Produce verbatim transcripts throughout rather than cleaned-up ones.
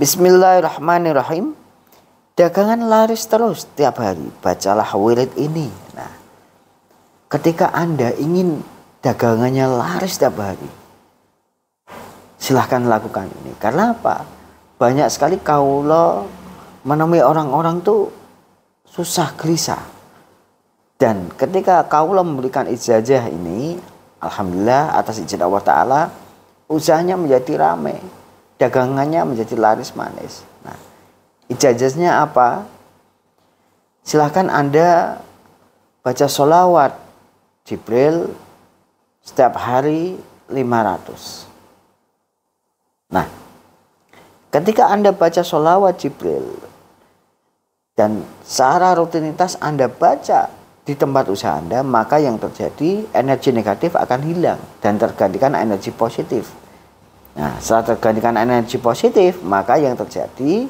Bismillahirrahmanirrahim. Dagangan laris terus tiap hari. Bacalah wirid ini. Nah, ketika Anda ingin dagangannya laris tiap hari, silahkan lakukan ini. Karena apa? Banyak sekali kaulah menemui orang-orang tuh susah gelisah. Dan ketika kaulah memberikan ijazah ini, alhamdulillah atas izin Allah Ta'ala, usahanya menjadi ramai, dagangannya menjadi laris manis. Nah, ijazahnya apa? Silahkan Anda baca sholawat Jibril setiap hari lima ratus. Nah, ketika Anda baca sholawat Jibril dan secara rutinitas Anda baca di tempat usaha Anda, maka yang terjadi energi negatif akan hilang dan tergantikan energi positif. Nah, setelah tergantikan energi positif, maka yang terjadi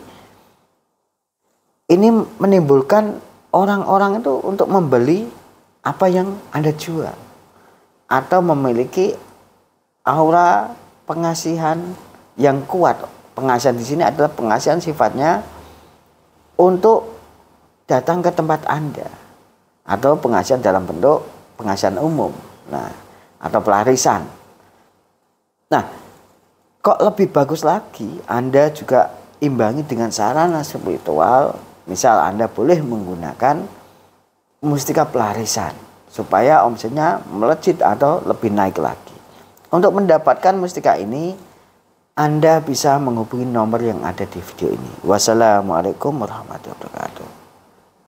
ini menimbulkan orang-orang itu untuk membeli apa yang Anda jual atau memiliki aura pengasihan yang kuat. Pengasihan di sini adalah pengasihan sifatnya untuk datang ke tempat Anda, atau pengasihan dalam bentuk pengasihan umum, nah, atau pelarisan. Nah, kok lebih bagus lagi Anda juga imbangi dengan sarana spiritual. Misal Anda boleh menggunakan mustika pelarisan supaya omsetnya melejit atau lebih naik lagi. Untuk mendapatkan mustika ini, Anda bisa menghubungi nomor yang ada di video ini. Wassalamualaikum warahmatullahi wabarakatuh.